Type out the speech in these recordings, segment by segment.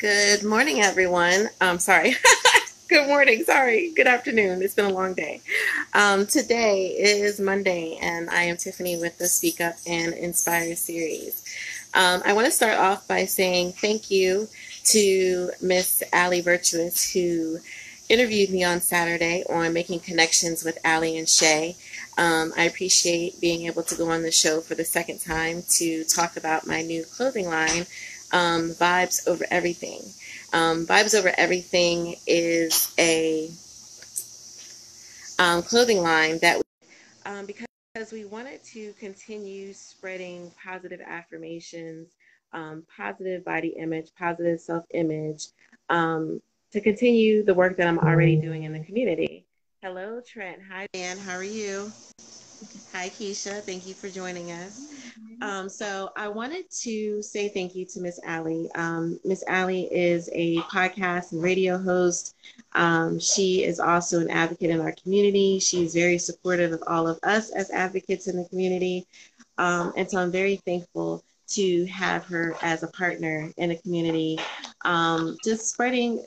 Good morning, everyone. Good morning. Sorry. Good afternoon. It's been a long day. Today is Monday, and I am Tiffany with the Speak Up and Inspire series. I want to start off by saying thank you to Miss Allie Virtuous, who interviewed me on Saturday on Making Connections with Allie and Shay. I appreciate being able to go on the show for the second time to talk about my new clothing line, Vibes Over Everything. Vibes Over Everything is a clothing line that we, because we wanted to continue spreading positive affirmations, positive body image, positive self-image, to continue the work that I'm already doing in the community. Hello, Trent. Hi, Dan. How are you? Hi, Keisha. Thank you for joining us. So I wanted to say thank you to Miss Allie. Miss Allie is a podcast and radio host. She is also an advocate in our community. She's very supportive of all of us as advocates in the community. And so I'm very thankful to have her as a partner in the community, just spreading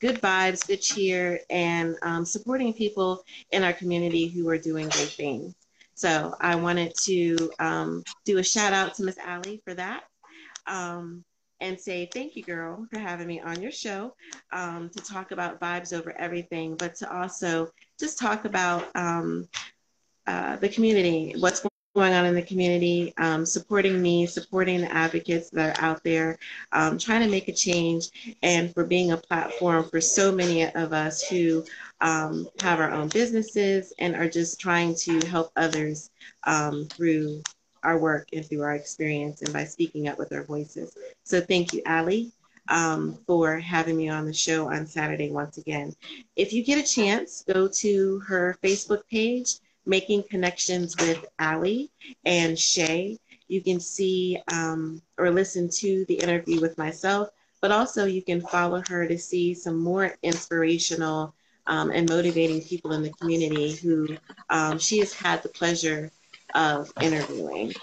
good vibes, good cheer, and supporting people in our community who are doing great things. So I wanted to do a shout out to Miss Allie for that, and say thank you, girl, for having me on your show to talk about Vibes Over Everything, but to also just talk about the community, what's going on in the community, supporting me, supporting the advocates that are out there, trying to make a change, and for being a platform for so many of us who have our own businesses and are just trying to help others through our work and through our experience and by speaking up with our voices. So thank you, Allie, for having me on the show on Saturday once again. If you get a chance, go to her Facebook page, Making Connections with Allie and Shay. You can see or listen to the interview with myself, but also you can follow her to see some more inspirational and motivating people in the community who she has had the pleasure of interviewing.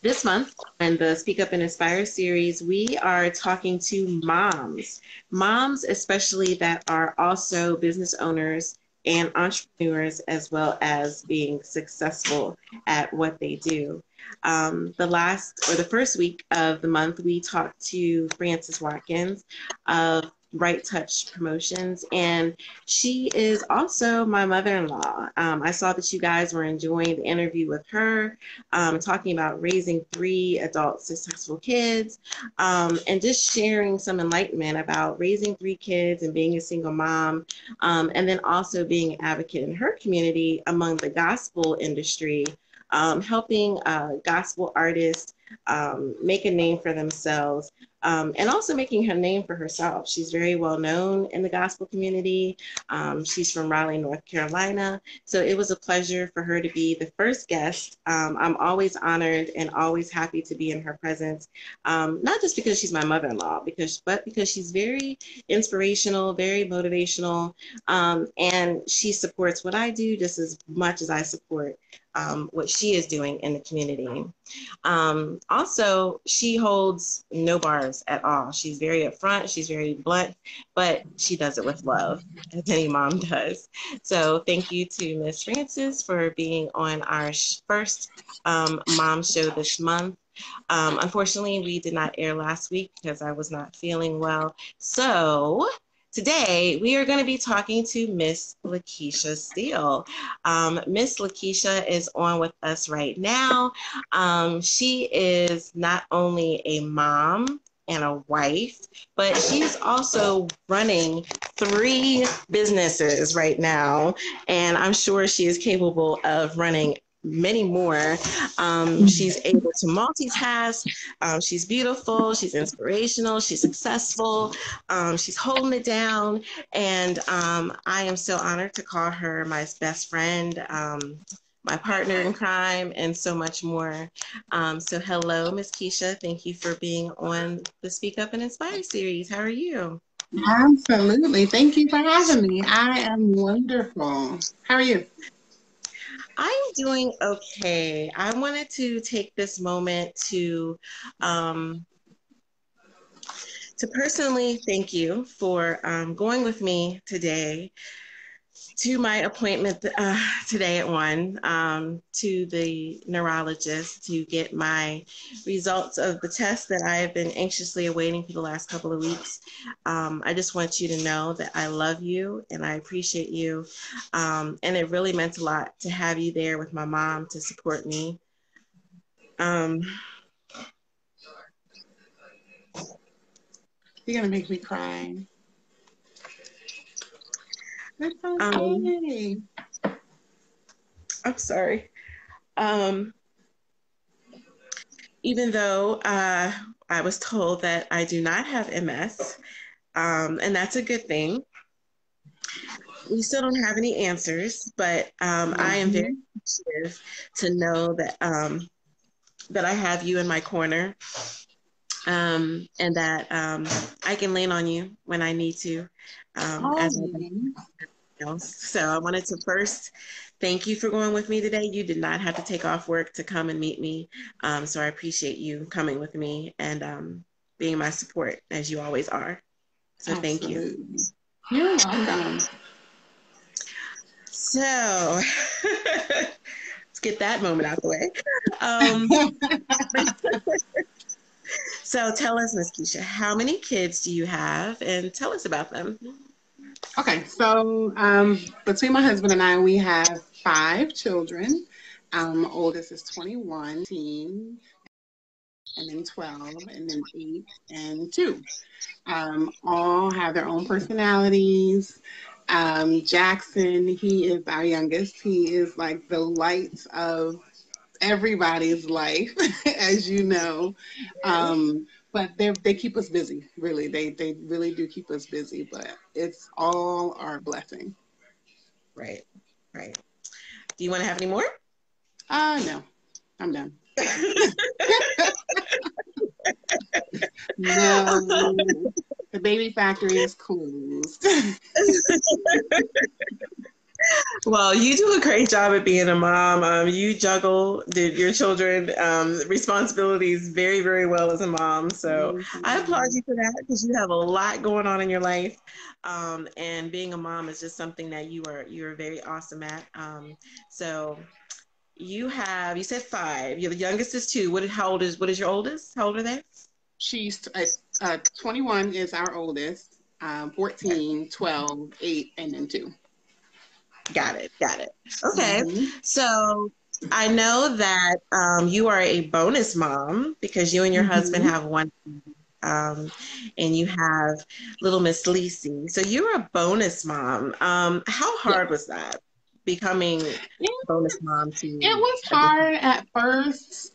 This month in the Speak Up and Inspire series, we are talking to moms especially that are also business owners and entrepreneurs, as well as being successful at what they do. The first week of the month, we talked to Francis Watkins of Right Touch Promotions, and she is also my mother-in-law. I saw that you guys were enjoying the interview with her, talking about raising 3 adult successful kids, and just sharing some enlightenment about raising 3 kids and being a single mom, and then also being an advocate in her community among the gospel industry, helping gospel artists make a name for themselves, and also making her name for herself. She's very well known in the gospel community. She's from Raleigh, North Carolina. So it was a pleasure for her to be the first guest. I'm always honored and always happy to be in her presence, not just because she's my mother-in-law, but because she's very inspirational, very motivational, and she supports what I do just as much as I support what she is doing in the community. Also, she holds no bars at all. She's very upfront, she's very blunt, but she does it with love, as any mom does. So thank you to Miss Francis for being on our first mom show this month. Unfortunately, we did not air last week because I was not feeling well. So today, we are going to be talking to Miss Lakisha Steele. Miss Lakisha is on with us right now. She is not only a mom and a wife, but she's also running 3 businesses right now. And I'm sure she is capable of running many more. She's able to multitask. She's beautiful. She's inspirational. She's successful. She's holding it down. And I am so honored to call her my best friend, my partner in crime, and so much more. So hello, Miss Keisha. Thank you for being on the Speak Up and Inspire series. How are you? Absolutely. Thank you for having me. I am wonderful. How are you? I'm doing okay. I wanted to take this moment to to personally thank you for going with me today to my appointment today at 1 to the neurologist to get my results of the test that I have been anxiously awaiting for the last couple of weeks. I just want you to know that I love you and I appreciate you. And it really meant a lot to have you there with my mom to support me. You're going to make me cry. That's okay. I'm sorry. Even though I was told that I do not have MS, and that's a good thing, we still don't have any answers, but I am very appreciative to know that, that I have you in my corner. And that I can lean on you when I need to. As else. So I wanted to first thank you for going with me today. You did not have to take off work to come and meet me. So I appreciate you coming with me and being my support, as you always are. So Absolutely. Thank you. You're welcome. So let's get that moment out of the way. So tell us, Ms. Keisha, how many kids do you have, and tell us about them. Okay, so between my husband and I, we have 5 children. Oldest is 21, 18, and then 12, and then 8, and 2. All have their own personalities. Jackson, he is our youngest. He is like the light of everybody's life, as you know, but they keep us busy, really. They really do keep us busy, but it's all our blessing. Right. Do you want to have any more? No, I'm done. No, the baby factory is closed. Well, you do a great job at being a mom. You juggle your children's responsibilities very, very well as a mom. So I applaud you for that, because you have a lot going on in your life. And being a mom is just something that you are very awesome at. So you said 5. Your youngest is 2. What is your oldest? How old are they? She's 21 is our oldest, 14, 12, 8, and then 2. Got it. Okay. So I know that you are a bonus mom, because you and your husband have one, and you have little Miss Lisey. So you're a bonus mom. How hard was that, becoming a bonus mom to you? It was hard at first,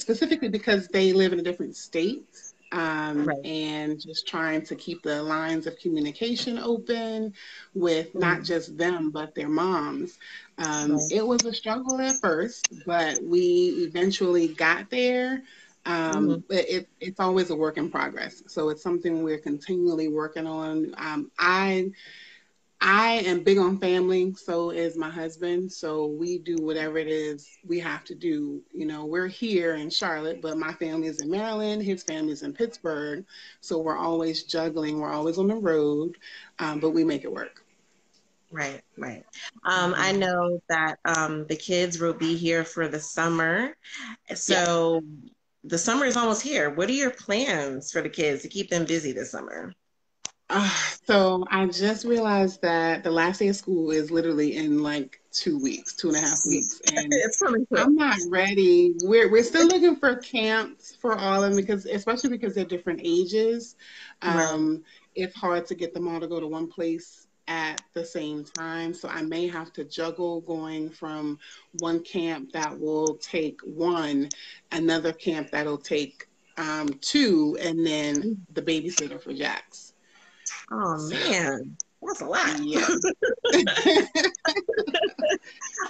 specifically because they live in a different state. And just trying to keep the lines of communication open with not just them, but their moms. It was a struggle at first, but we eventually got there. But it's always a work in progress. So it's something we're continually working on. I am big on family, so is my husband. So we do whatever it is we have to do. You know, we're here in Charlotte, but my family is in Maryland, his family is in Pittsburgh. So we're always juggling, we're always on the road, but we make it work. Right. I know that the kids will be here for the summer. So the summer is almost here. What are your plans for the kids to keep them busy this summer? So I just realized that the last day of school is literally in like 2.5 weeks. And it's coming quick. I'm not ready. We're still looking for camps for all of them, especially because they're different ages. It's hard to get them all to go to one place at the same time. So I may have to juggle going from one camp that will take 1, another camp that'll take 2, and then the babysitter for Jax. Oh man, that's a lot. Yeah, it's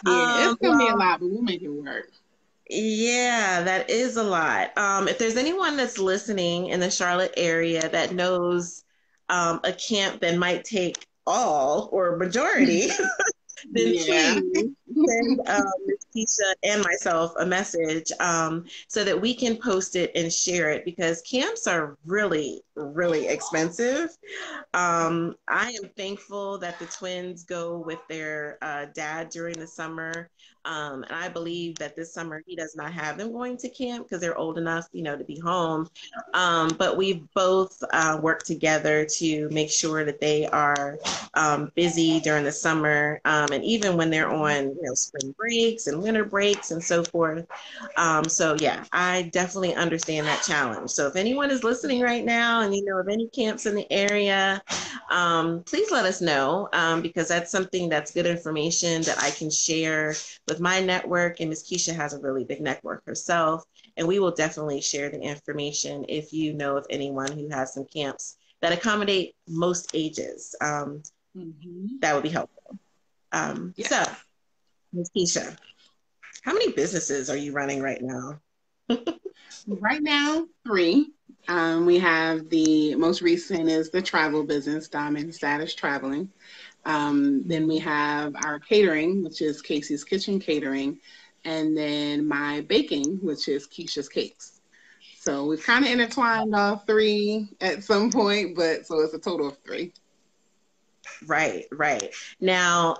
gonna be a lot, but we'll make it work. Yeah, that is a lot. If there's anyone that's listening in the Charlotte area that knows a camp that might take all or majority then please send Ms. Keisha and myself a message so that we can post it and share it, because camps are really, really expensive. I am thankful that the twins go with their dad during the summer. And I believe that this summer he does not have them going to camp because they're old enough, you know, to be home. But we've both worked together to make sure that they are busy during the summer. And even when they're on, you know, spring breaks and winter breaks and so forth. So yeah, I definitely understand that challenge. So if anyone is listening right now and you know of any camps in the area, please let us know, because that's something that's good information that I can share with my network, and Ms. Keisha has a really big network herself, and we will definitely share the information if you know of anyone who has some camps that accommodate most ages. That would be helpful. So, Ms. Keisha, how many businesses are you running right now? Right now, 3. We have the most recent is the travel business, Diamond Status Traveling. Then we have our catering, which is KayCee's Kitchen Catering, and then my baking, which is Kisha's Kakes. So we've kind of intertwined all 3 at some point, but so it's a total of 3. Right, right. Now,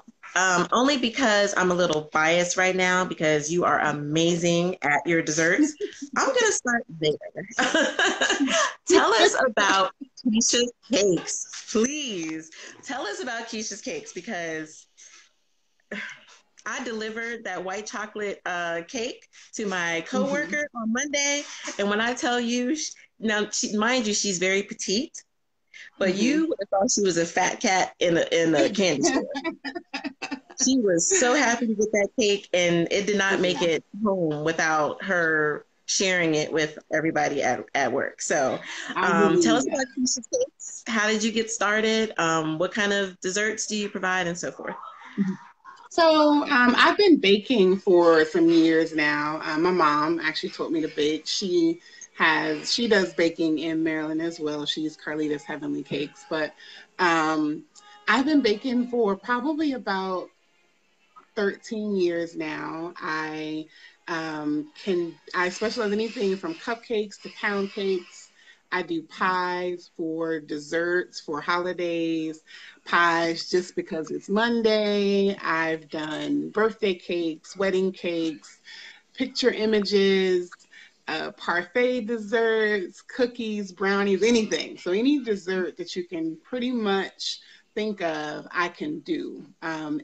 only because I'm a little biased right now because you are amazing at your desserts, I'm going to start there. Tell us about Kisha's Kakes, please. Tell us about Kisha's Kakes, because I delivered that white chocolate cake to my coworker on Monday. And when I tell you, now, mind you, she's very petite, but you would have thought she was a fat cat in a candy store. She was so happy to get that cake, and it did not make it home without her sharing it with everybody at work. So tell us about Kisha's Kakes. How did you get started? What kind of desserts do you provide and so forth? So I've been baking for some years now. My mom actually taught me to bake. She does baking in Maryland as well. She's Carlita's Heavenly Cakes. But I've been baking for probably about 13 years now. I specialize in anything from cupcakes to pound cakes. I do pies for desserts, for holidays, pies just because it's Monday. I've done birthday cakes, wedding cakes, picture images, parfait desserts, cookies, brownies, anything. So any dessert that you can pretty much think of, I can do. And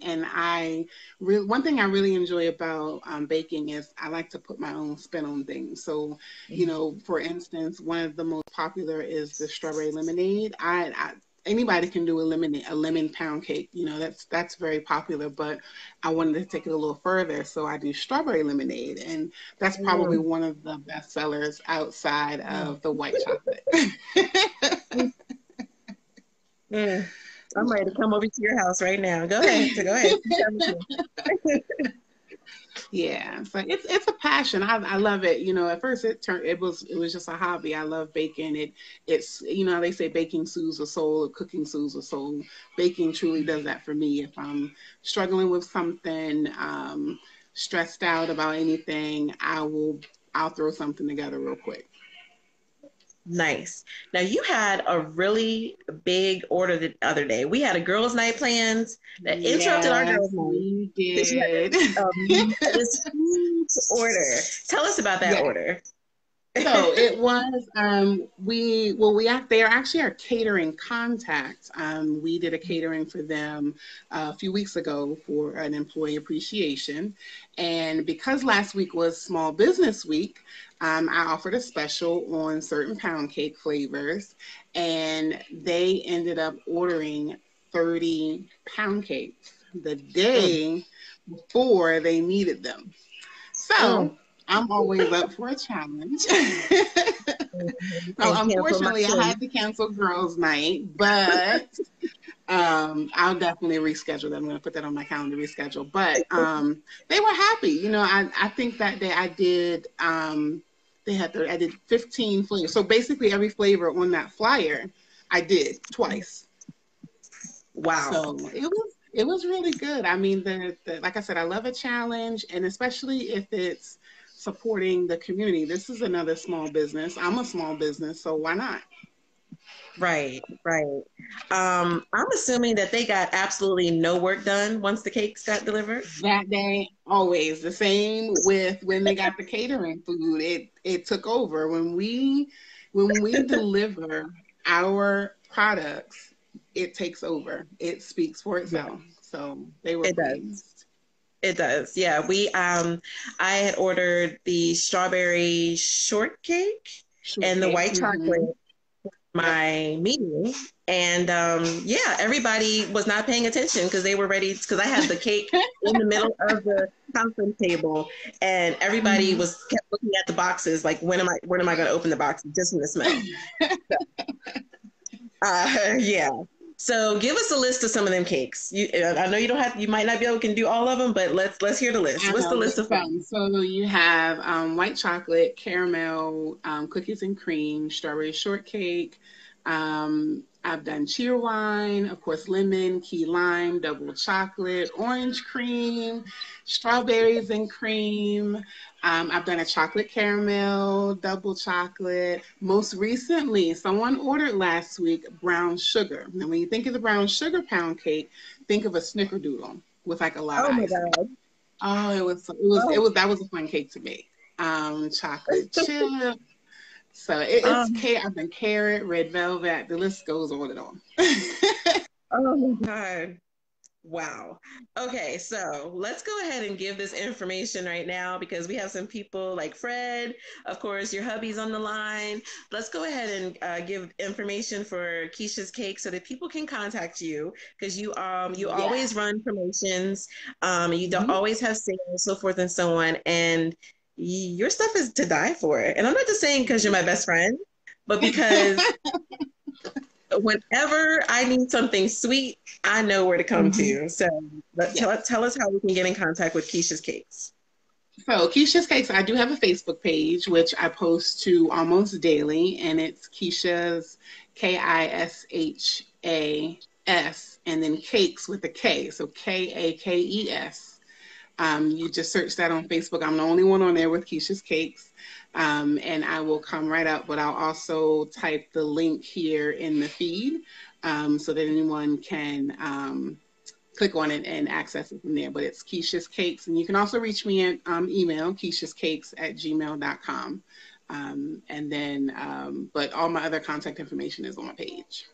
one thing I really enjoy about baking is I like to put my own spin on things. So, you know, for instance, one of the most popular is the strawberry lemonade. Anybody can do a lemon pound cake. You know, that's very popular, but I wanted to take it a little further. So I do strawberry lemonade, and that's probably one of the best sellers outside of the white chocolate. Yeah. I'm ready to come over to your house right now. Go ahead. Yeah, so it's a passion. I love it. You know, at first it was just a hobby. I love baking. It's you know, they say baking soothes the soul, or cooking soothes the soul. Baking truly does that for me. If I'm struggling with something, stressed out about anything, I'll throw something together real quick. Nice. Now, you had a really big order the other day. We had a girls' night planned that interrupted our girls' night. Yes, we did. This huge order. Tell us about that order. So it was, they are actually our catering contacts. We did a catering for them a few weeks ago for an employee appreciation. And because last week was Small Business Week, I offered a special on certain pound cake flavors, and they ended up ordering 30 pound cakes the day before they needed them. So I'm always up for a challenge. So unfortunately, I had to cancel girls' night, but I'll definitely reschedule that. I'm going to put that on my calendar, reschedule. But they were happy. You know, I think that day I did... I did 15 flavors. So basically every flavor on that flyer, I did twice. Wow. So it was It was really good. I mean, like I said, I love a challenge, and especially if it's supporting the community. This is another small business. I'm a small business, so why not? Right, right. I'm assuming that they got absolutely no work done once the cakes got delivered. That day, always. The same with when they got the catering food. It took over. When we deliver our products, it takes over. It speaks for itself. So they were pleased. It does. Yeah. I had ordered the strawberry shortcake. And the white chocolate for my meeting. And everybody was not paying attention because they were ready, because I had the cake in the middle of the conference table, and everybody was kept looking at the boxes like, when am I going to open the box, just from the smell. So give us a list of some of them cakes. I know you don't have, you might not be able to do all of them, but let's hear the list. What's the list of them? So you have white chocolate, caramel, cookies and cream, strawberry shortcake. I've done cheer wine, of course, lemon, key lime, double chocolate, orange cream, strawberries and cream. I've done a chocolate caramel, double chocolate. Most recently, someone ordered last week brown sugar. Now, when you think of the brown sugar pound cake, think of a snickerdoodle with like a lot of ice. God. Oh, that was a fun cake to make. Chocolate chip. So I've been carrot, red velvet. The list goes on and on. Oh my God. Wow. Okay, so let's go ahead and give this information right now, because we have some people like Fred, of course, your hubby's on the line. Let's go ahead and give information for Kisha's Cake so that people can contact you, because you always run promotions, you don't always have sales, so forth and so on, and your stuff is to die for. And I'm not just saying because you're my best friend, but because whenever I need something sweet, I know where to come to. So tell us how we can get in contact with Kisha's Cakes. So Kisha's Cakes, I do have a Facebook page, which I post to almost daily, and it's Kisha's, Kishas, and then Cakes with a K, so Kakes. You just search that on Facebook. I'm the only one on there with Kisha's Cakes, and I will come right up, but I'll also type the link here in the feed so that anyone can click on it and access it from there. But it's Kisha's Cakes, and you can also reach me at email, kishascakes@gmail.com. And then, but all my other contact information is on my page.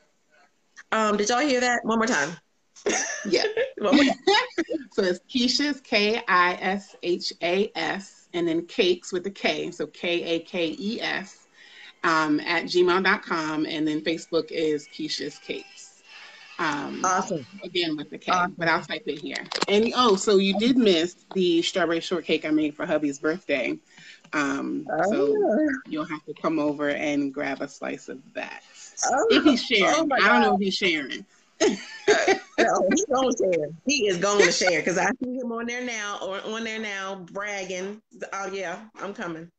Did y'all hear that? One more time. Yeah. So it's Kisha's, Kishas, and then Cakes with a K, so Kakes, @gmail.com, and then Facebook is Kisha's Cakes. Awesome. Again with the K, awesome. But I'll type it here. And so you did miss the strawberry shortcake I made for hubby's birthday. So you'll have to come over and grab a slice of that. If he's sharing. I don't know if he's sharing. No, he's gonna share. He is going to share, because I see him on there now, bragging. Oh yeah, I'm coming.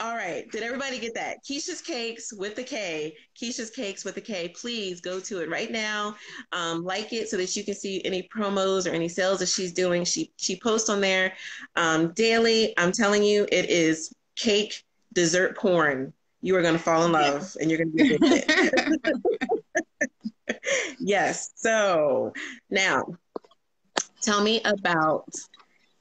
All right, did everybody get that? Kisha's Cakes with a K. Kisha's Cakes with a K. Please go to it right now. Like it so that you can see any promos or any sales that she's doing. She posts on there daily. I'm telling you, it is cake dessert porn. You are going to fall in love, and you're going to be a good fit. Yes. So now tell me about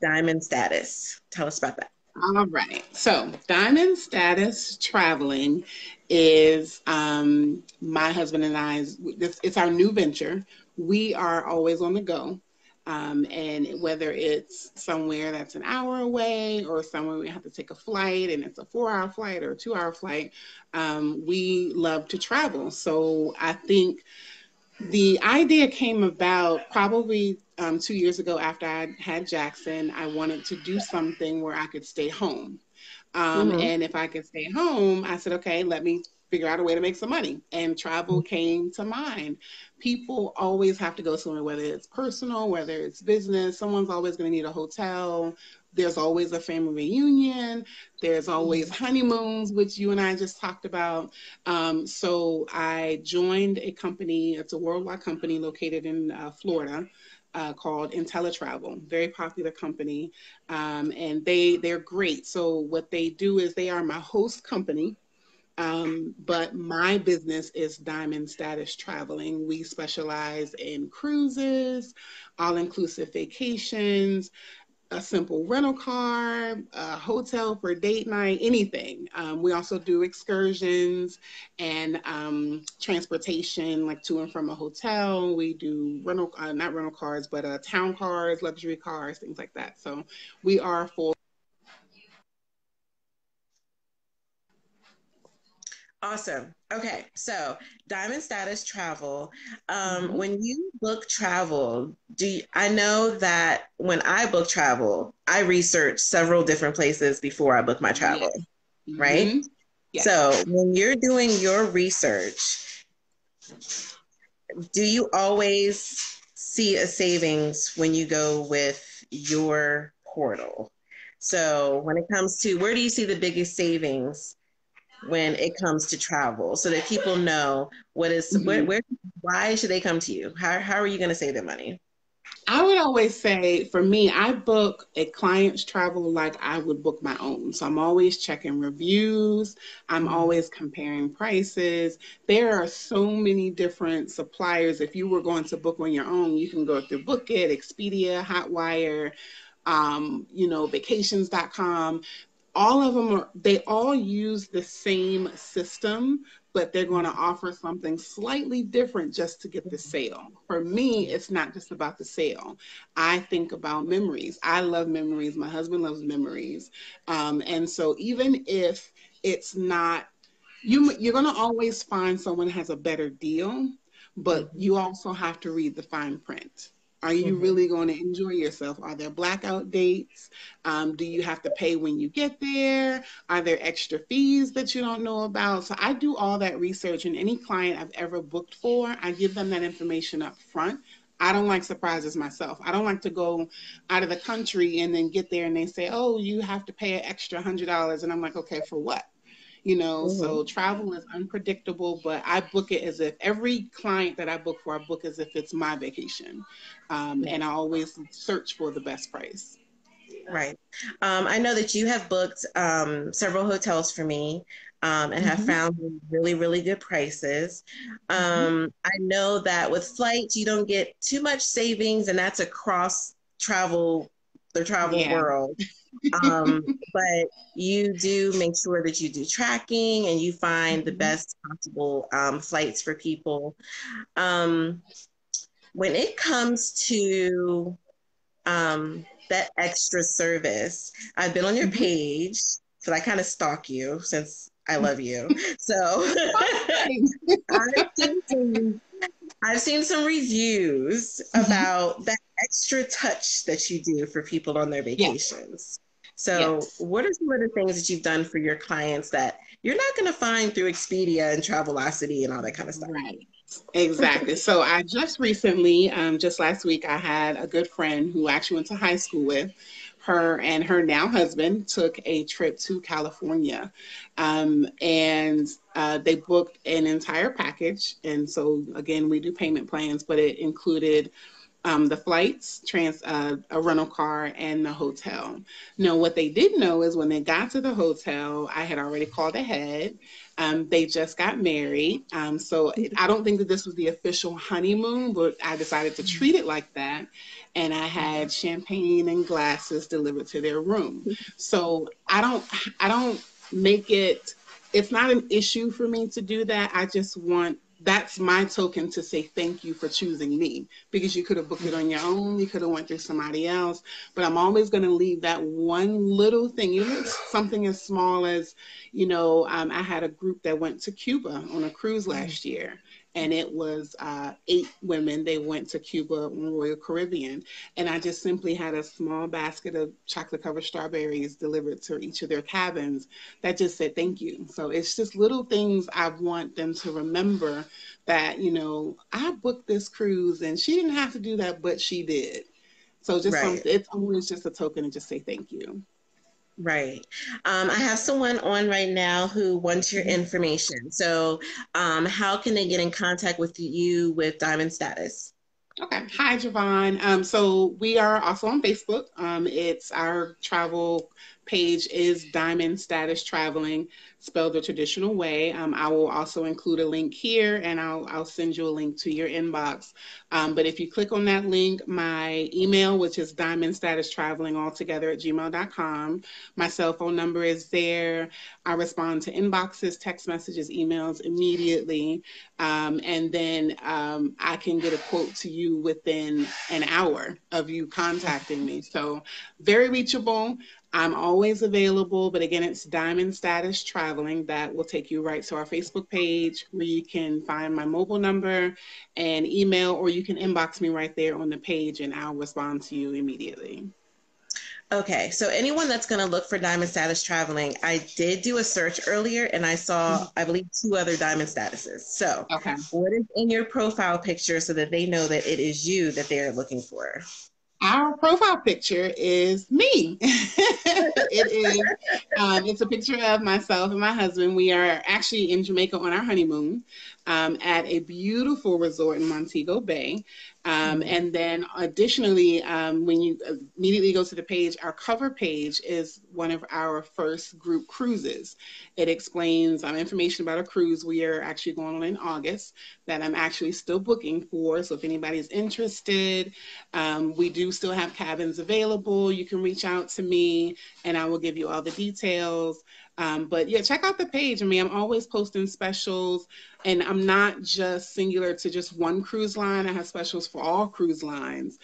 Diamond Status. Tell us about that. All right. So Diamond Status Traveling is my husband and I's. It's our new venture. We are always on the go. And whether it's somewhere that's an hour away or somewhere we have to take a flight and it's a 4-hour flight or a 2-hour flight, we love to travel. So I think the idea came about probably 2 years ago after I had Jackson. I wanted to do something where I could stay home. And if I could stay home, I said, okay, let me figure out a way to make some money, and travel came to mind. People always have to go somewhere, whether it's personal, whether it's business. Someone's always going to need a hotel, There's always a family reunion. There's always honeymoons, which you and I just talked about. So I joined a company. It's a worldwide company located in Florida called IntelliTravel. Very popular company. And they're great. So what they do is they are my host company. But my business is Diamond Status Traveling. We specialize in cruises, all-inclusive vacations, a simple rental car, a hotel for date night, anything. We also do excursions and transportation, like to and from a hotel. We do rental, not rental cars, but town cars, luxury cars, things like that. So we are full. Awesome. Okay. So Diamond Status Travel, when you book travel, I know that when I book travel, I research several different places before I book my travel, right? Yeah. So when you're doing your research, do you always see a savings when you go with your portal? So when it comes to, where do you see the biggest savings when it comes to travel, so that people know what is, why should they come to you? How are you going to save their money? I would always say, for me, I book a client's travel like I would book my own. So I'm always checking reviews. I'm always comparing prices. There are so many different suppliers. If you were going to book on your own, you can go through Book It, Expedia, Hotwire, you know, vacations.com. All of them are, they all use the same system, but they're going to offer something slightly different just to get the sale. For me, it's not just about the sale. I think about memories. I love memories. My husband loves memories. And so even if it's not, you're going to always find someone has a better deal, but you also have to read the fine print. Are you really going to enjoy yourself? Are there blackout dates? Do you have to pay when you get there? Are there extra fees that you don't know about? So I do all that research, and any client I've ever booked for, I give them that information up front. I don't like surprises myself. I don't like to go out of the country and then get there and they say, oh, you have to pay an extra $100. And I'm like, okay, for what? You know, so travel is unpredictable, but I book it as if every client that I book for, I book as if it's my vacation. And I always search for the best price. Right. I know that you have booked several hotels for me and have found really, really good prices. I know that with flights, you don't get too much savings, and that's across travel, the travel world. But you do make sure that you do tracking and you find the best possible flights for people. When it comes to that extra service, I've been on your page, so I kind of stalk you since I love you. So I've seen some reviews about that extra touch that you do for people on their vacations. So what are some of the things that you've done for your clients that you're not going to find through Expedia and Travelocity and all that kind of stuff? Right. Exactly. So I just recently, just last week, I had a good friend who I actually went to high school with. Her and her now husband took a trip to California, and they booked an entire package. And so, again, we do payment plans, but it included the flights, a rental car, and the hotel. Now, what they didn't know is when they got to the hotel, I had already called ahead. They just got married. So I don't think that this was the official honeymoon, but I decided to treat it like that. And I had champagne and glasses delivered to their room. So I don't make it, it's not an issue for me to do that. I just want, that's my token to say thank you for choosing me, because you could have booked it on your own, you could have went through somebody else, but I'm always going to leave that one little thing, even if something as small as, you know, I had a group that went to Cuba on a cruise last year, and it was 8 women. They went to Cuba on Royal Caribbean, and I just simply had a small basket of chocolate-covered strawberries delivered to each of their cabins that just said thank you. So it's just little things I want them to remember that, you know, I booked this cruise, and she didn't have to do that, but she did. So just from its own is just a token and just say thank you. Right. I have someone on right now who wants your information. So how can they get in contact with you with Diamond Status? Okay. Hi, Javon. So we are also on Facebook. It's our travel page is Diamond Status Traveling, spelled the traditional way. I will also include a link here, and I'll send you a link to your inbox. But if you click on that link, my email, which is diamondstatustraveling@gmail.com. My cell phone number is there. I respond to inboxes, text messages, emails immediately. And then I can get a quote to you within an hour of you contacting me. So very reachable. I'm always available, but again, it's Diamond Status Traveling. That will take you right to our Facebook page where you can find my mobile number and email, or you can inbox me right there on the page and I'll respond to you immediately. Okay, so anyone that's going to look for Diamond Status Traveling, I did do a search earlier and I saw, I believe, 2 other Diamond Statuses. So what is in your profile picture so that they know that it is you that they are looking for? Our profile picture is me. It is. It's a picture of myself and my husband. We are actually in Jamaica on our honeymoon at a beautiful resort in Montego Bay. And then additionally, when you immediately go to the page, our cover page is one of our first group cruises. It explains information about a cruise we are actually going on in August that I'm actually still booking for. So if anybody's interested, we do still have cabins available. You can reach out to me and I will give you all the details. But yeah, check out the page. I mean, I'm always posting specials, and I'm not just singular to just one cruise line. I have specials for all cruise lines,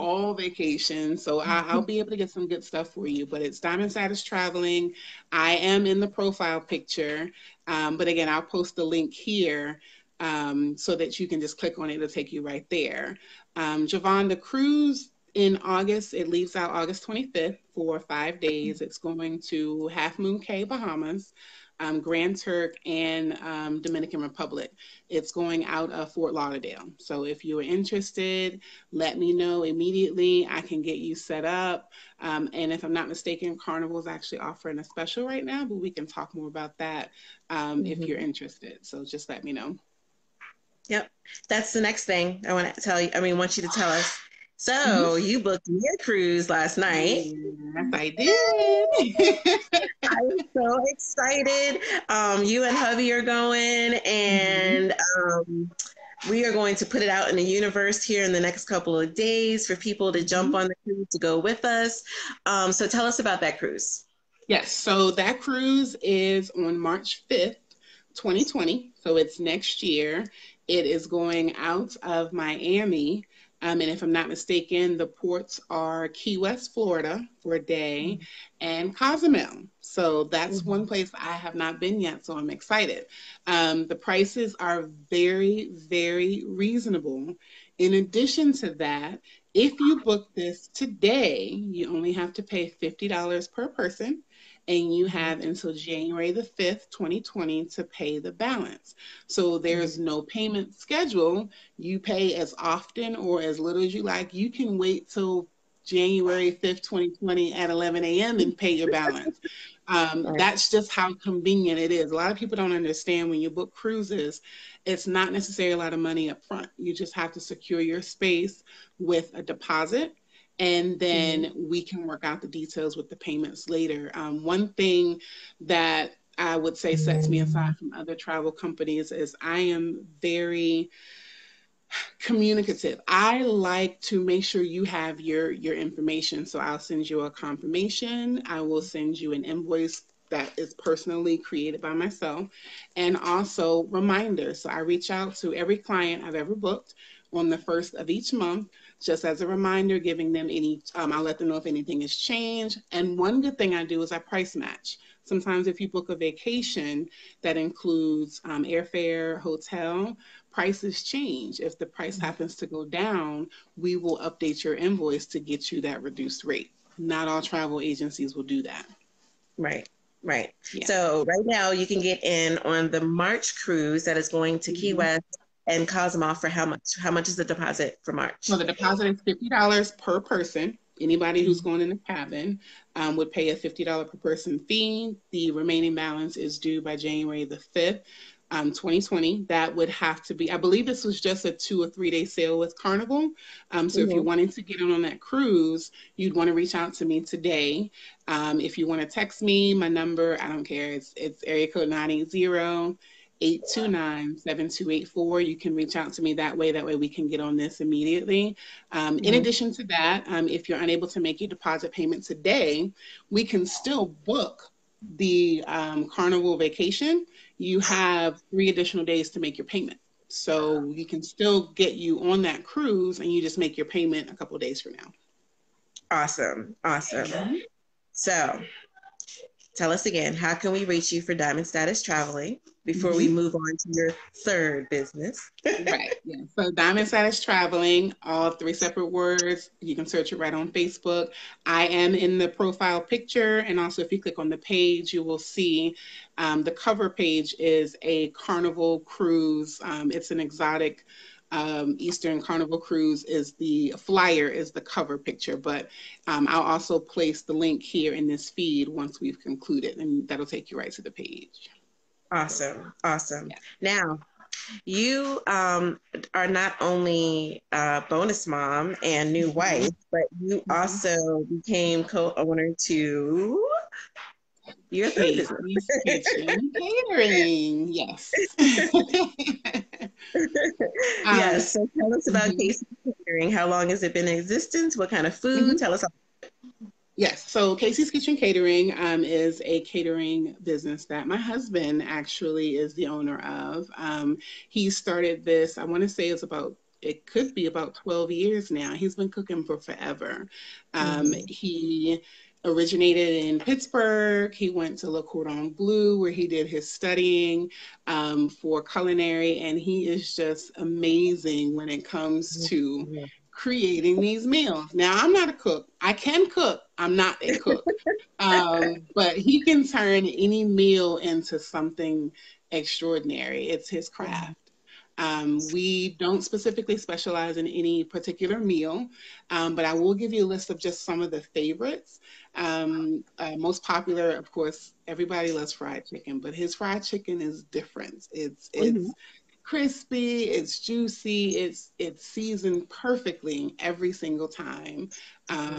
all vacations. So I'll be able to get some good stuff for you, but it's Diamond Status Traveling. I am in the profile picture. But again, I'll post the link here so that you can just click on it. It'll take you right there. Javon, the cruise in August, it leaves out August 25th for 5 days. It's going to Half Moon Cay, Bahamas, Grand Turk, and Dominican Republic. It's going out of Fort Lauderdale. So if you're interested, let me know immediately. I can get you set up. And if I'm not mistaken, Carnival is actually offering a special right now, but we can talk more about that if you're interested. So just let me know. Yep. That's the next thing I want to tell you. I mean, want you to tell us. So you booked your cruise last night. Yes, I did. I was so excited. You and hubby are going, and we are going to put it out in the universe here in the next couple of days for people to jump on the cruise to go with us. So tell us about that cruise. Yes, so that cruise is on March 5th, 2020. So it's next year. It is going out of Miami. And if I'm not mistaken, the ports are Key West, Florida for a day, and Cozumel. So that's one place I have not been yet, so I'm excited. The prices are very, very reasonable. In addition to that, if you book this today, you only have to pay $50 per person, and you have until January the 5th, 2020 to pay the balance. So there's no payment schedule. You pay as often or as little as you like. You can wait till January 5th, 2020 at 11 a.m. and pay your balance. That's just how convenient it is. A lot of people don't understand when you book cruises, it's not necessarily a lot of money up front. You just have to secure your space with a deposit. And then we can work out the details with the payments later. One thing that I would say sets me aside from other travel companies is I am very communicative. I like to make sure you have your information. So I'll send you a confirmation. I will send you an invoice that is personally created by myself, and also reminders. So I reach out to every client I've ever booked on the 1st of each month, just as a reminder, giving them any, I'll let them know if anything has changed. And one good thing I do is I price match. Sometimes if you book a vacation that includes airfare, hotel, prices change. If the price happens to go down, we will update your invoice to get you that reduced rate. Not all travel agencies will do that. Right. Right. Yeah. So right now you can get in on the March cruise that is going to Key West, and Cosmo for how much? How much is the deposit for March? So the deposit is $50 per person. Anybody who's going in the cabin would pay a $50 per person fee. The remaining balance is due by January the 5th, 2020. That would have to be, I believe this was just a 2 or 3 day sale with Carnival. So if you're wanting to get in on that cruise, you'd want to reach out to me today. If you want to text me, my number, I don't care. It's area code 980-829-7284. You can reach out to me that way. That way we can get on this immediately. In addition to that, if you're unable to make your deposit payment today, we can still book the Carnival vacation. You have 3 additional days to make your payment. So we can still get you on that cruise and you just make your payment a couple of days from now. Awesome. Awesome. Mm-hmm. So tell us again, how can we reach you for Diamond Status Traveling before we move on to your third business? Right. Yeah. So Diamond Status Traveling, all 3 separate words. You can search it right on Facebook. I am in the profile picture. And also if you click on the page, you will see the cover page is a Carnival cruise. It's an exotic Eastern Carnival cruise is the flyer, is the cover picture, but I'll also place the link here in this feed once we've concluded, and that'll take you right to the page. Awesome. Awesome. Yeah. Now, you are not only a bonus mom and new wife, but you also became co-owner to your KayCee's Kitchen Catering. Yes. Yes. So tell us about KayCee's Catering. How long has it been in existence? What kind of food? Tell us about it. Yes. So KayCee's Kitchen Catering is a catering business that my husband actually is the owner of. He started this, I want to say it's about, it could be about 12 years now. He's been cooking for forever. He originated in Pittsburgh. He went to Le Cordon Bleu where he did his studying for culinary, and he is just amazing when it comes to creating these meals. Now, I'm not a cook. I can cook. I'm not a cook. But he can turn any meal into something extraordinary. It's his craft. We don't specifically specialize in any particular meal, but I will give you a list of just some of the favorites. Most popular, of course, everybody loves fried chicken, but his fried chicken is different. It's crispy, it's juicy, it's seasoned perfectly every single time.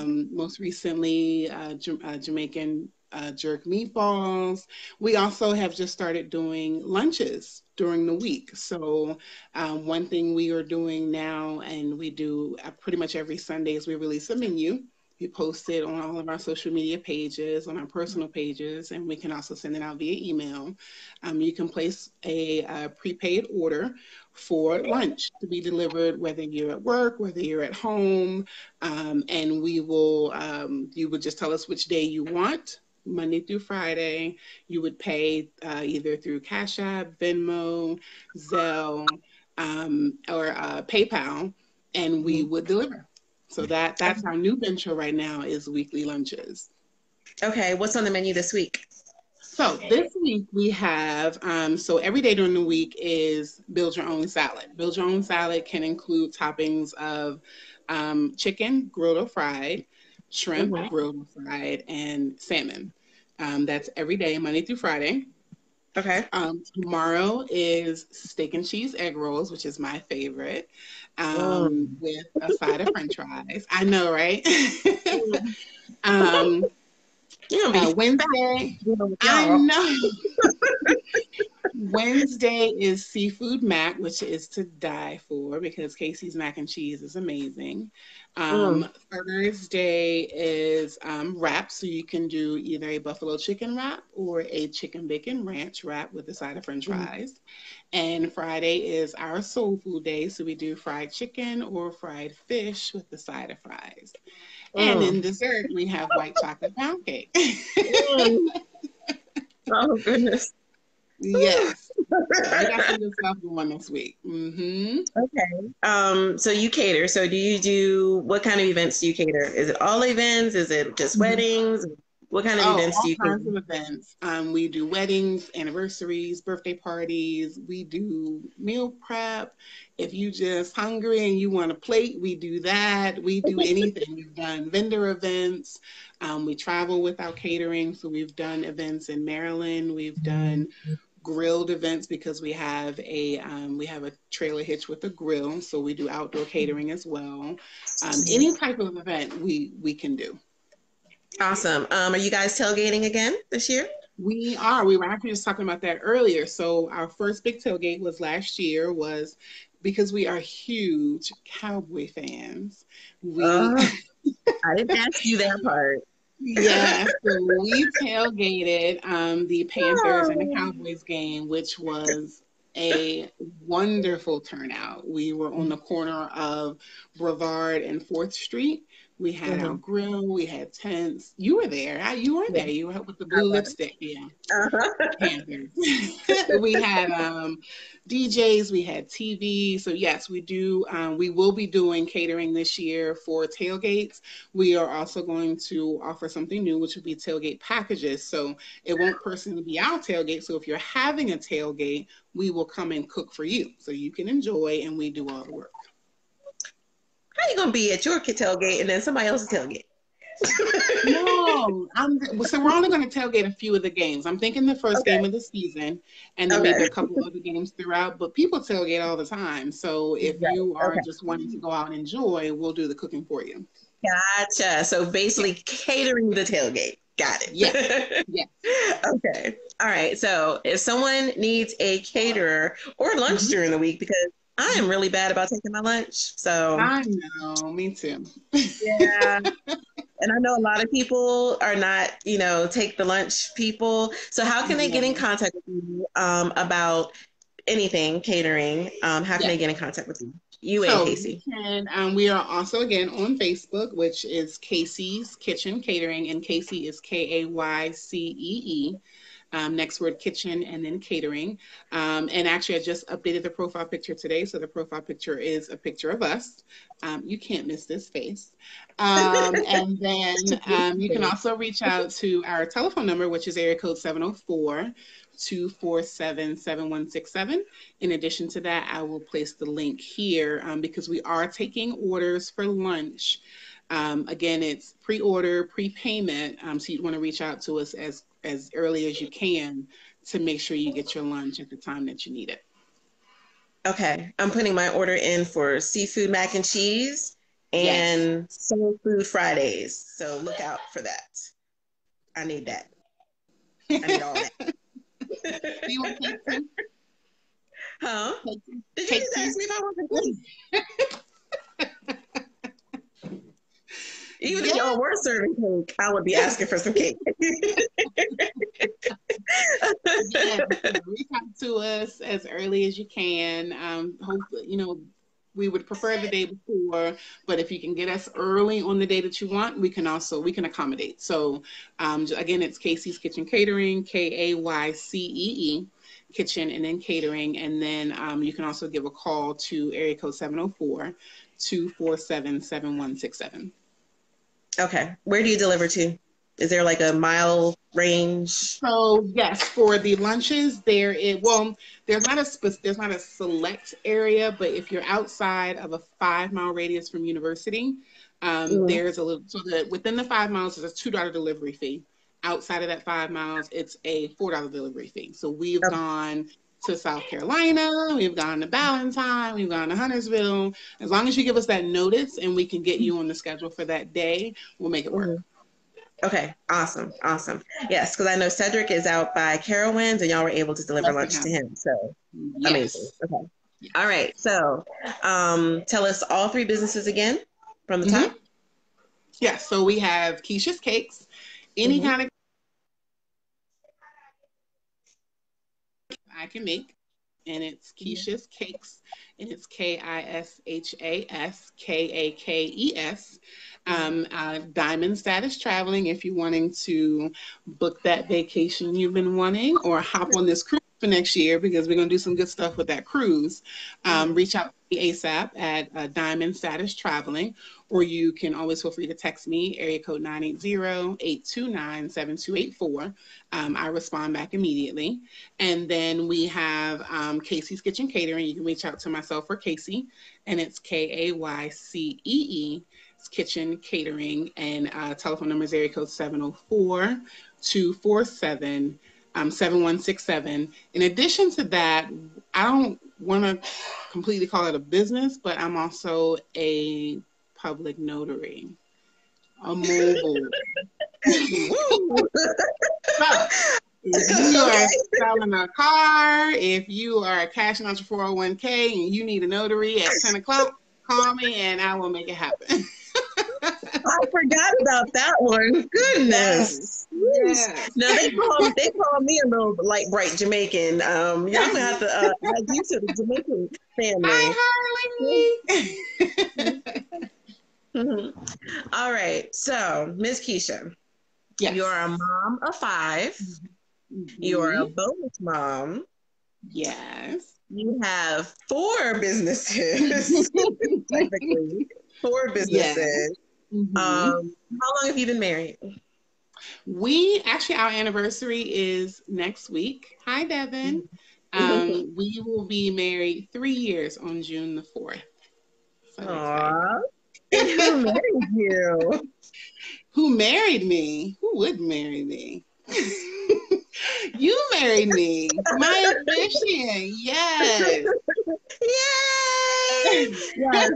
Most recently, Jamaican jerk meatballs. We also have just started doing lunches during the week. So one thing we are doing now, and we do pretty much every Sunday, is we release a menu. We post it on all of our social media pages, on our personal pages, and we can also send it out via email. You can place a prepaid order for lunch to be delivered, whether you're at work, whether you're at home, and we will, you would just tell us which day you want. Monday through Friday, you would pay either through Cash App, Venmo, Zelle, or PayPal, and we would deliver. So that's our new venture right now, is weekly lunches. Okay, what's on the menu this week? So this week we have, so every day during the week is build your own salad. Build your own salad can include toppings of chicken, grilled or fried, shrimp, grilled or fried, and salmon. That's every day, Monday through Friday. Okay. Tomorrow is steak and cheese egg rolls, which is my favorite, with a side of french fries. I know, right? Wednesday, I know. Wednesday is seafood mac, which is to die for, because KayCee's mac and cheese is amazing. Thursday is wrap, so you can do either a buffalo chicken wrap or a chicken bacon ranch wrap with a side of french fries. And Friday is our soul food day, so we do fried chicken or fried fish with a side of fries. And in dessert, we have white chocolate pound cake. Oh, goodness. Yes. I got some good stuff going this week. Okay. So you cater. So do you do, what kind of events do you cater? Is it all events? Is it just weddings? What kind of events do you do? All kinds of events. We do weddings, anniversaries, birthday parties. We do meal prep. If you just hungry and you want a plate, we do that. We do anything. We've done vendor events. We travel with our catering. So we've done events in Maryland. We've done grilled events because we have a trailer hitch with a grill. So we do outdoor catering as well. Any type of event we can do. Awesome. Are you guys tailgating again this year? We are. We were actually just talking about that earlier. So our first big tailgate was last year because we are huge Cowboy fans. I didn't ask you that part. Yeah, so we tailgated the Panthers and the Cowboys game, which was a wonderful turnout. We were on the corner of Brevard and 4th Street. We had our grill. We had tents. You were there. You were there. You were with the blue lipstick. Yeah. Uh-huh. We had DJs. We had TV. So, yes, we do. We will be doing catering this year for tailgates. We are also going to offer something new, which will be tailgate packages. So it won't personally be our tailgate. So if you're having a tailgate, we will come and cook for you. So you can enjoy, and we do all the work. How you gonna be at your tailgate and then somebody else's tailgate? No, so we're only gonna tailgate a few of the games. I'm thinking the first game of the season, and then maybe a couple of other games throughout. But people tailgate all the time, so if you are just wanting to go out and enjoy, we'll do the cooking for you. Gotcha. So basically, catering the tailgate. Got it. Yeah. Okay. All right. So if someone needs a caterer or lunch during the week, because I am really bad about taking my lunch, so. I know, me too. Yeah, and I know a lot of people are not, take the lunch people. So how can they get in contact with you about anything catering? How can they get in contact with you? And KayCee. And we are also again on Facebook, which is KayCee's Kitchen Catering, and KayCee is KAYCEE. Next word, kitchen, and then catering. And actually, I just updated the profile picture today. So the profile picture is a picture of us. You can't miss this face. And then you can also reach out to our telephone number, which is area code 704-247-7167. In addition to that, I will place the link here because we are taking orders for lunch. Again, it's pre-order, prepayment. So you'd want to reach out to us as early as you can to make sure you get your lunch at the time that you need it. Okay, I'm putting my order in for seafood mac and cheese and soul food Fridays. So look out for that. I need that. I need all that. Do you want cake too? Huh? Did you just ask me if I want to cake? Even if y'all were serving cake, I would be asking for some cake. Reach out to us as early as you can. Hopefully, we would prefer the day before, but if you can get us early on the day that you want, we can accommodate. So again, it's KayCee's Kitchen Catering, KAYCEE. Kitchen and then catering, and then you can also give a call to area code 704-247-7167. Okay. Where do you deliver to? Is there like a mile range? So yes, for the lunches, there's not a select area, but if you're outside of a 5-mile radius from university, there's a little, within the 5 miles is a $2 delivery fee. Outside of that 5 miles, it's a $4 delivery fee. So we've gone to South Carolina, we've gone to Ballantyne, we've gone to Huntersville. As long as you give us that notice and we can get you on the schedule for that day, we'll make it work. Okay, awesome. Yes, because I know Cedric is out by Carowinds and y'all were able to deliver lunch to him. So amazing. Okay. Yes. All right, so tell us all three businesses again from the top. Yeah, so we have Kisha's Kakes, any kind of I can make, and it's Kisha's Kakes, and it's KISHAS KAKES. Diamond Status Traveling, if you're wanting to book that vacation you've been wanting, or hop on this cruise for next year, because we're going to do some good stuff with that cruise. Reach out to ASAP at Diamond Status Traveling, or you can always feel free to text me, area code 980-829-7284. I respond back immediately. And then we have KayCee's Kitchen Catering. You can reach out to myself or KayCee, and it's K-A-Y-C-E-E, Kitchen Catering, and telephone number is area code 704-247-7167. In addition to that, I don't want to completely call it a business, but I'm also a public notary, a mobile. So, if you are selling a car, if you are cashing out your 401k and you need a notary at 10 o'clock, call me and I will make it happen. I forgot about that one. Goodness. Yes. Now they call me a little like bright Jamaican. Y'all gonna have to add you to the Jamaican family. Hi, Harley. All right. So, Miss Keisha, yes, you're a mom of 5. Mm-hmm. You're a bonus mom. Yes. You have 4 businesses. Technically, 4 businesses. Yes. Mm-hmm. How long have you been married? We actually, our anniversary is next week. Hi, Devin. We will be married 3 years on June the 4th. So aww. Who married you? Who married me? Who would marry me? You married me. My ambition. Yes. Yay! Yes.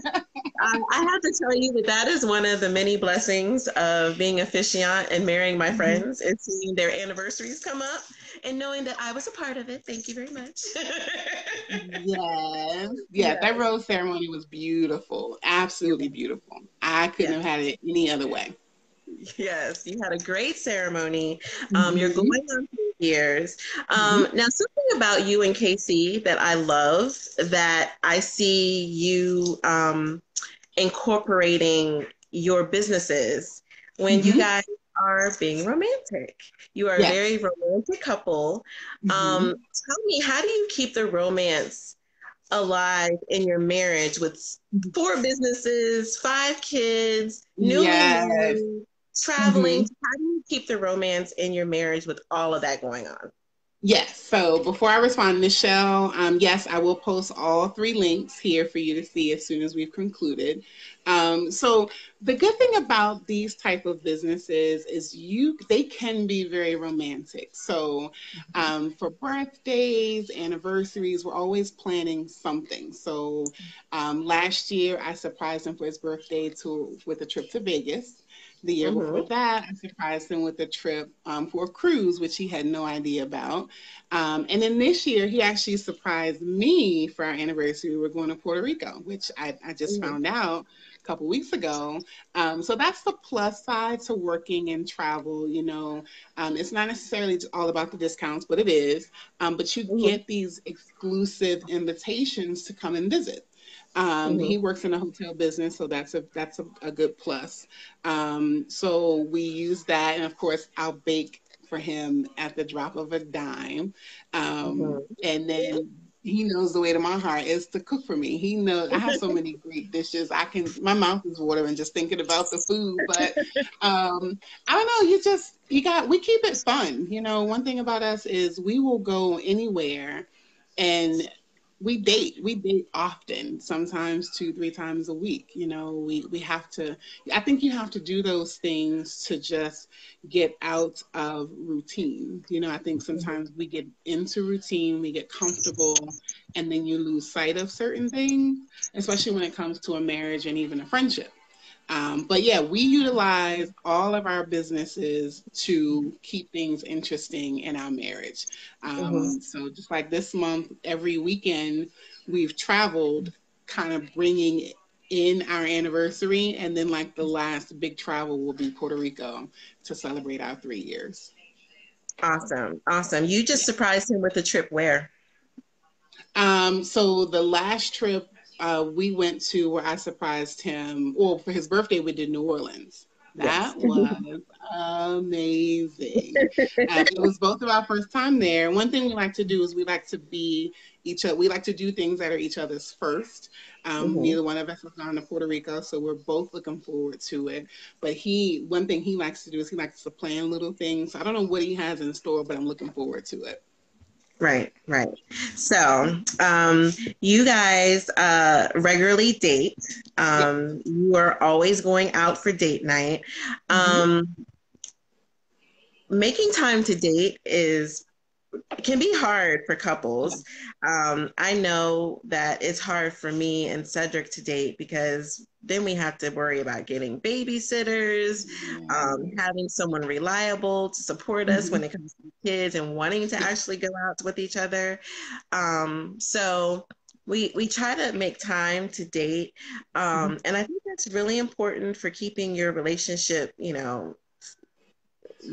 I have to tell you that is one of the many blessings of being officiant and marrying my friends, is seeing their anniversaries come up and knowing that I was a part of it. Thank you very much. Yes. Yeah, that rose ceremony was beautiful. Absolutely beautiful. I couldn't have had it any other way. Yes, you had a great ceremony. You're going on 2 years. Now, something about you and KayCee that I love, that I see you incorporating your businesses when you guys are being romantic. You are a very romantic couple. Tell me, how do you keep the romance alive in your marriage with 4 businesses, 5 kids, newly married, traveling? How do you keep the romance in your marriage with all of that going on? Yes. So before I respond, Michelle, yes, I will post all 3 links here for you to see as soon as we've concluded. So the good thing about these type of businesses is they can be very romantic. So for birthdays, anniversaries, we're always planning something. So last year, I surprised him for his birthday with a trip to Vegas. The year before that, I surprised him with a trip for a cruise, which he had no idea about. And then this year, he actually surprised me for our anniversary. We were going to Puerto Rico, which I just found out a couple weeks ago. So that's the plus side to working and travel, you know. It's not necessarily all about the discounts, but it is. But you get these exclusive invitations to come and visit. He works in a hotel business, so that's a good plus. So we use that, and of course, I'll bake for him at the drop of a dime. And then he knows the way to my heart is to cook for me. He knows I have so many great dishes. My mouth is watering just thinking about the food, but I don't know. We keep it fun. You know, one thing about us is we will go anywhere, and we date often, sometimes 2-3 times a week. You know, we have to, I think you have to do those things to just get out of routine. You know, I think sometimes we get into routine, we get comfortable, and then you lose sight of certain things, especially when it comes to a marriage and even a friendship. But yeah, we utilize all of our businesses to keep things interesting in our marriage. So just like this month, every weekend we've traveled, kind of bringing in our anniversary. And then like the last big travel will be Puerto Rico to celebrate our 3 years. Awesome. Awesome. You just surprised him with a trip where? So the last trip, we went to where I surprised him. Well, for his birthday, we did New Orleans. That was amazing. It was both of our first time there. One thing we like to do is we like to be each other. We like to do things that are each other's first. Neither one of us was gone to Puerto Rico, so we're both looking forward to it. But one thing he likes to do is he likes to plan little things. I don't know what he has in store, but I'm looking forward to it. Right, right. So you guys regularly date. You are always going out for date night. Making time to date can be hard for couples. I know that it's hard for me and Cedric to date because then we have to worry about getting babysitters, having someone reliable to support us when it comes to kids and wanting to actually go out with each other. So we try to make time to date. And I think that's really important for keeping your relationship, you know,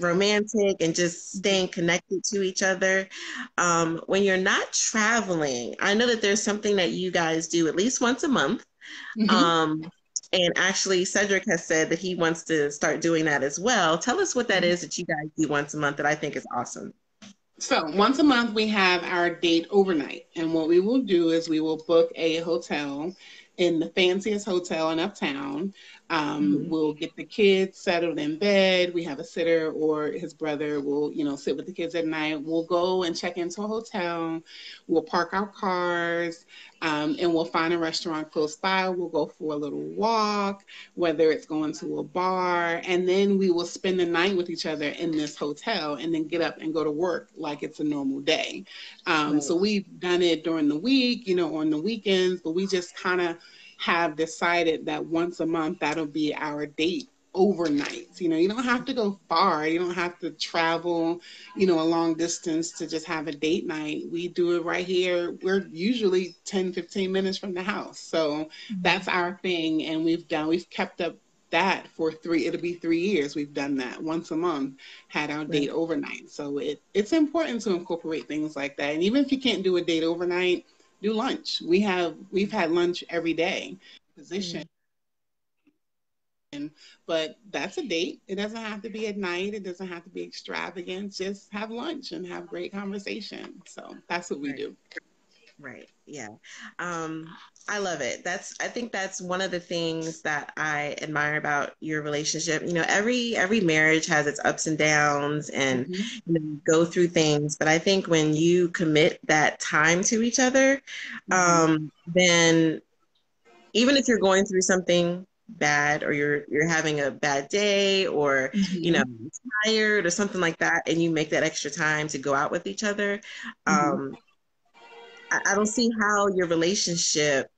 romantic and just staying connected to each other. When you're not traveling, I know that there's something that you guys do at least once a month. And actually Cedric has said that he wants to start doing that as well. Tell us what that is that you guys do once a month that I think is awesome. So once a month we have our date overnight, and what we will do is we will book a hotel in the fanciest hotel in Uptown. We'll get the kids settled in bed. We have a sitter or his brother will, you know, sit with the kids at night. We'll go and check into a hotel. We'll park our cars, and we'll find a restaurant close by. We'll go for a little walk, whether it's going to a bar, and then we will spend the night with each other in this hotel and then get up and go to work like it's a normal day. So we've done it during the week, you know, on the weekends, but we just kind of have decided that once a month that'll be our date overnight. You know, you don't have to go far. You don't have to travel, you know, a long distance to just have a date night. We do it right here. We're usually 10, 15 minutes from the house. So that's our thing. And we've kept up that for it'll be 3 years. We've done that once a month, had our date overnight. So it's important to incorporate things like that. And even if you can't do a date overnight, do lunch. We've had lunch every day position, but that's a date. It doesn't have to be at night. It doesn't have to be extravagant. Just have lunch and have great conversation. So that's what we do. Right. Yeah. I love it. I think that's one of the things that I admire about your relationship. You know, every marriage has its ups and downs and you know, go through things. But I think when you commit that time to each other, then even if you're going through something bad or you're having a bad day or you know, tired or something like that, and you make that extra time to go out with each other, I don't see how your relationship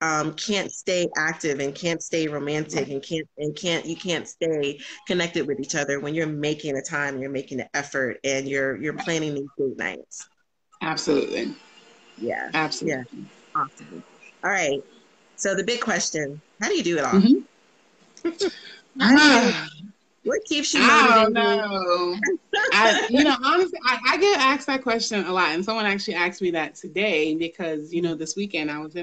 can't stay active and can't stay romantic and can't stay connected with each other when you're making the time, you're making the effort, and you're planning these date nights. Absolutely. Yeah. Absolutely. Yeah. Awesome. All right. So the big question: how do you do it all? What keeps you motivated? Oh, no. You know, honestly, I get asked that question a lot. And someone actually asked me that today because, you know, this weekend I was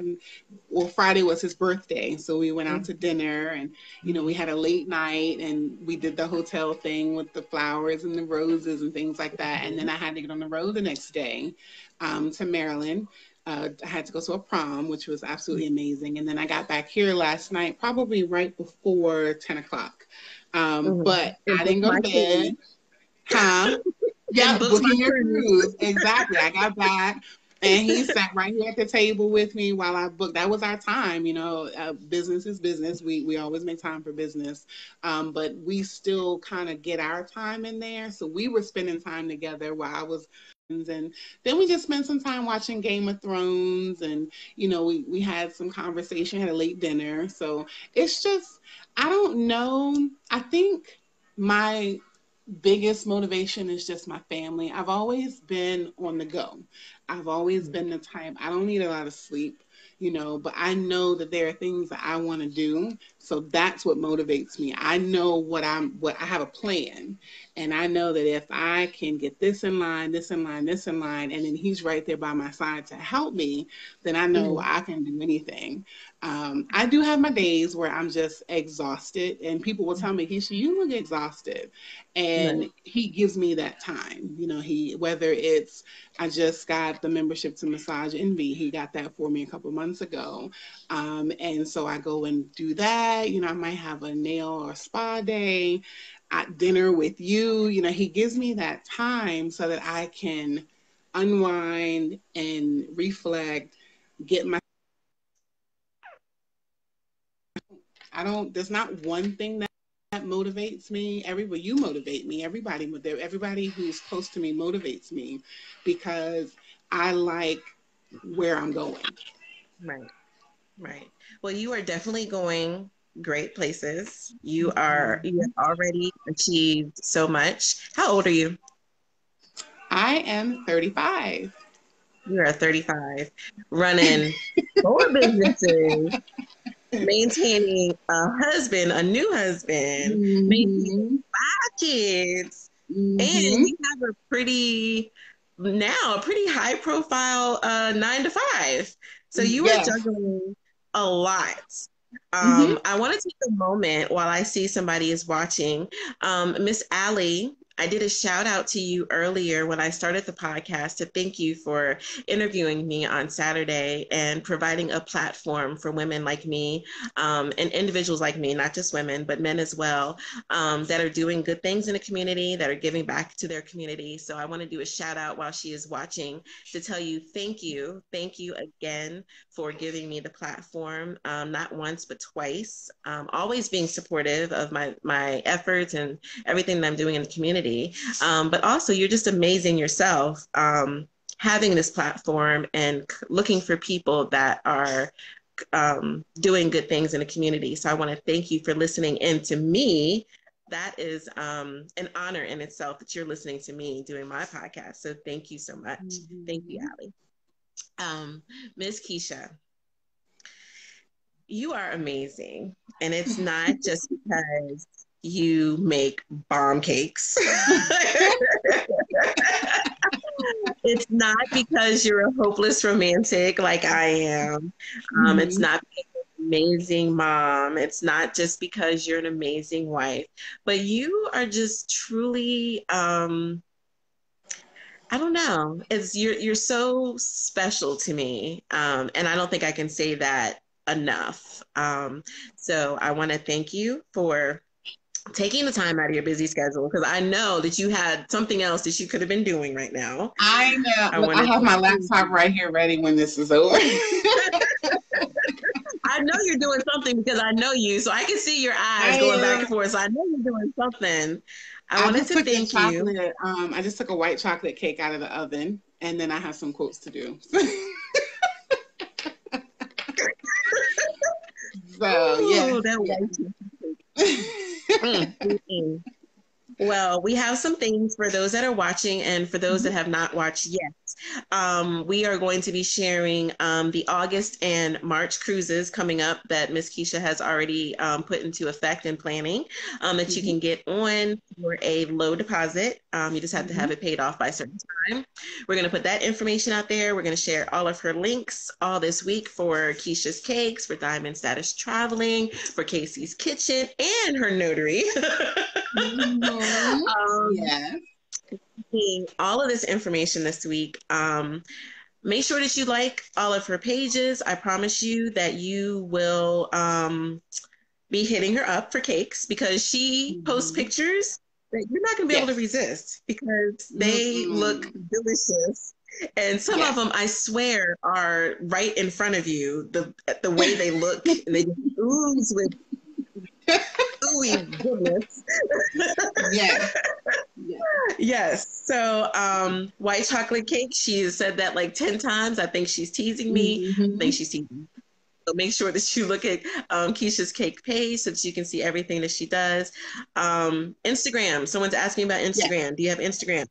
Friday was his birthday. So we went out to dinner and, you know, we had a late night and we did the hotel thing with the flowers and the roses and things like that. And then I had to get on the road the next day to Maryland. I had to go to a prom, which was absolutely amazing. And then I got back here last night, probably right before 10 o'clock. But I didn't go to bed. Yeah, booking your cruise. Exactly. I got back and he sat right here at the table with me while I booked. That was our time, you know, business is business. We always make time for business. But we still kind of get our time in there. So we were spending time together while I was, and then we just spent some time watching Game of Thrones and, you know, we had some conversation, had a late dinner. So it's just, I don't know. I think my biggest motivation is just my family. I've always been on the go. I've always been the type, I don't need a lot of sleep. you know, but I know that there are things that I want to do. So that's what motivates me. I know what I have a plan. And I know that if I can get this in line, this in line, this in line, and then he's right there by my side to help me, then I know I can do anything. I do have my days where I'm just exhausted, and people will tell me, Keisha, you look exhausted. And he gives me that time. You know, whether it's, I just got the membership to Massage Envy. He got that for me a couple months ago. And so I go and do that. You know, I might have a nail or spa day, dinner with you. You know, he gives me that time so that I can unwind and reflect, get my, there's not one thing that motivates me. Everybody, you motivate me. Everybody who's close to me motivates me because I like where I'm going. Right. Right. Well, you are definitely going great places. You have already achieved so much. How old are you? I am 35. You are 35, running 4 businesses, maintaining a husband, a new husband, maintaining 5 kids, and you have a pretty high profile 9-to-5. So you are juggling a lot. I want to take a moment while I see somebody is watching. Miss Allie, I did a shout out to you earlier when I started the podcast to thank you for interviewing me on Saturday and providing a platform for women like me, and individuals like me, not just women, but men as well, that are doing good things in the community, that are giving back to their community. So I want to do a shout out while she is watching to tell you, thank you. Thank you again for giving me the platform, not once, but twice, always being supportive of my efforts and everything that I'm doing in the community. But also you're just amazing yourself, having this platform and looking for people that are doing good things in the community. So I want to thank you for listening. And to me, that is an honor in itself that you're listening to me doing my podcast. So thank you so much. Thank you, Allie. Ms. Keisha, you are amazing. And it's not just because you make bomb cakes. It's not because you're a hopeless romantic like I am. It's not because you're an amazing mom. It's not just because you're an amazing wife, but you are just truly, I don't know. You're so special to me. And I don't think I can say that enough. So I want to thank you for taking the time out of your busy schedule, because I know that you had something else that you could have been doing right now. I know. I have my laptop right here ready when this is over. I know you're doing something because I know you, so I can see your eyes going back and forth. So I know you're doing something. I wanted to thank you. I just took a white chocolate cake out of the oven, and then I have some quotes to do. So, yeah. Well, we have some things for those that are watching and for those that have not watched yet. We are going to be sharing the August and March cruises coming up that Miss Keisha has already put into effect and planning, that you can get on for a low deposit. You just have to have it paid off by a certain time. We're going to put that information out there. We're going to share all of her links all this week for Kisha's Cakes, for Diamond Status Traveling, for KayCee's Kitchen, and her notary. Yes. All of this information this week. Make sure that you like all of her pages. I promise you that you will be hitting her up for cakes, because she posts pictures that you're not going to be able to resist, because they look delicious. And some of them, I swear, are right in front of you. The way they look, and they just ooze with goodness. Yes. So white chocolate cake, she has said that like 10 times. I think she's teasing me. I think she's teasing me. So make sure that you look at Kisha's Cake page so that you can see everything that she does. Instagram. Someone's asking about Instagram. Do you have Instagram?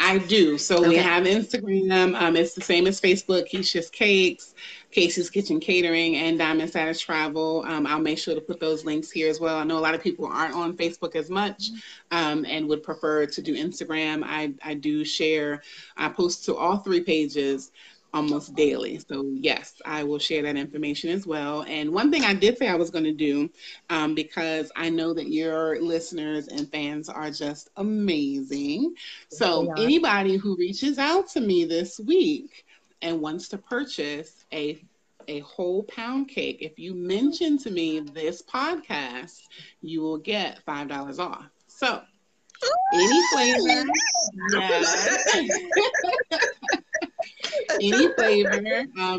I do. So okay. We have Instagram. It's the same as Facebook, Kisha's Kakes, KayCee's Kitchen Catering, and Diamond Status Travel. I'll make sure to put those links here as well. I know a lot of people aren't on Facebook as much and would prefer to do Instagram. I do share. I post to all three pages almost daily. So yes, I will share that information as well. And one thing I did say I was going to do, because I know that your listeners and fans are just amazing. So anybody who reaches out to me this week and wants to purchase a whole pound cake, if you mention to me this podcast, you will get $5 off. So any flavor, any flavor,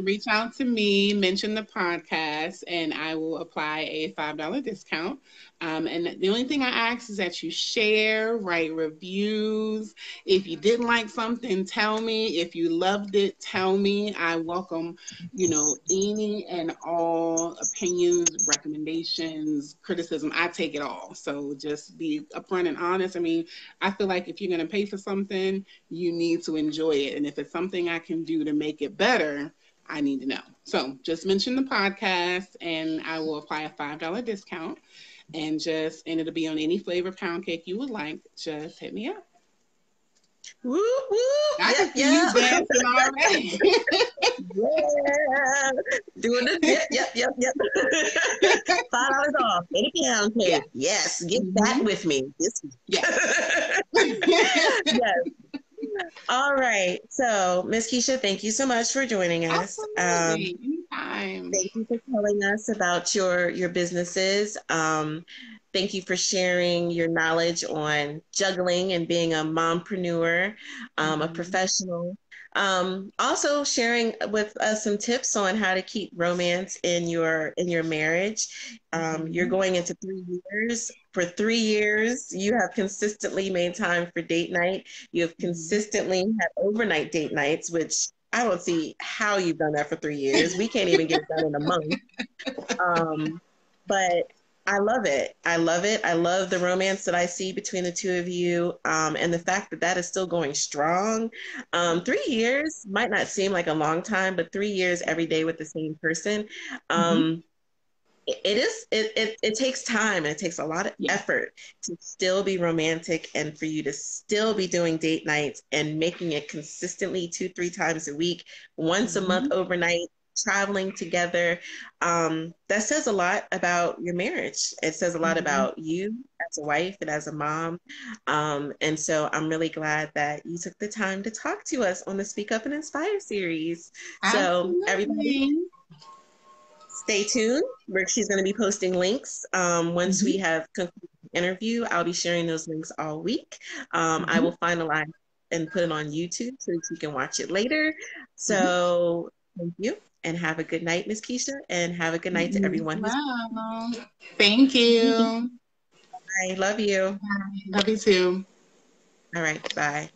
reach out to me, mention the podcast, and I will apply a $5 discount. And the only thing I ask is that you share, write reviews. If you didn't like something, tell me. If you loved it, tell me. I welcome, any and all opinions, recommendations, criticism. I take it all. So just be upfront and honest. I mean, I feel like if you're going to pay for something, you need to enjoy it. And if it's something I can do to make it better, I need to know. So just mention the podcast and I will apply a $5 discount. And it'll be on any flavor pound cake you would like. Just hit me up. Woo, woo. I can see you dancing already. Yeah. Doing it. Yep. $5 off. Any pound cake. Yeah. Yes. Get that with me. Yes. Yes. All right. So, Miss Keisha, thank you so much for joining us. Absolutely. Thank you for telling us about your businesses. Thank you for sharing your knowledge on juggling and being a mompreneur, a professional. Also sharing with us some tips on how to keep romance in your marriage. You're going into 3 years. For 3 years, you have consistently made time for date night. You have consistently had overnight date nights, which I don't see how you've done that for 3 years. We can't even get it done in a month. But I love it. I love the romance that I see between the two of you, and the fact that is still going strong. 3 years might not seem like a long time, but 3 years every day with the same person. It takes time, and it takes a lot of effort to still be romantic, and for you to still be doing date nights and making it consistently 2-3 times a week, once a month overnight, traveling together. That says a lot about your marriage. It says a lot about you as a wife and as a mom. And so I'm really glad that you took the time to talk to us on the Speak Up and Inspire series. Absolutely. So everybody, stay tuned. She's going to be posting links. Once we have concluded the interview, I'll be sharing those links all week. I will finalize and put it on YouTube so that you can watch it later. So thank you, and have a good night, Miss Keisha, and have a good night to everyone. Wow. Thank you. I love you. Bye. Love you too. All right. Bye.